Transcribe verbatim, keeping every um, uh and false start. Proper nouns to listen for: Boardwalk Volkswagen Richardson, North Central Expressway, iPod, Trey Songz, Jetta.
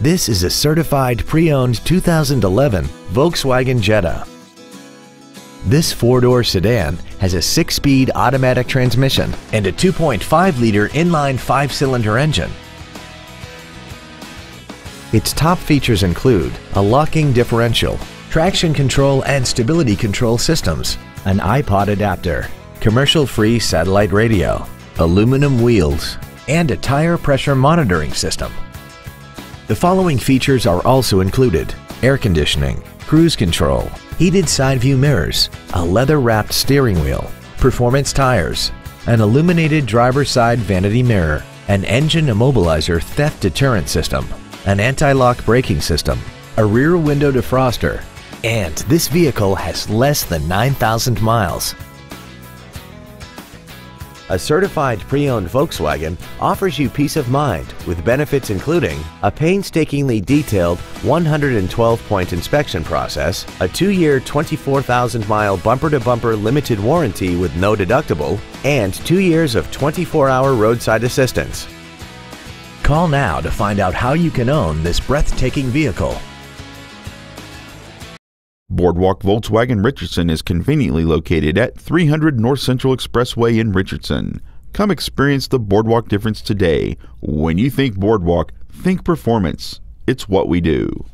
This is a certified pre-owned two thousand eleven Volkswagen Jetta. This four-door sedan has a six-speed automatic transmission and a two point five liter inline five-cylinder engine. Its top features include a locking differential, traction control and stability control systems, an iPod adapter, commercial-free satellite radio, aluminum wheels, and a tire pressure monitoring system. The following features are also included: air conditioning, cruise control, heated side view mirrors, a leather-wrapped steering wheel, performance tires, an illuminated driver's side vanity mirror, an engine immobilizer theft deterrent system, an anti-lock braking system, a rear window defroster, and this vehicle has less than nine thousand miles. A certified pre-owned Volkswagen offers you peace of mind with benefits including a painstakingly detailed one hundred twelve point inspection process, a two-year twenty-four thousand mile bumper-to-bumper limited warranty with no deductible, and two years of twenty-four hour roadside assistance. Call now to find out how you can own this breathtaking vehicle. Boardwalk Volkswagen Richardson is conveniently located at three hundred North Central Expressway in Richardson. Come experience the Boardwalk difference today. When you think Boardwalk, think performance. It's what we do.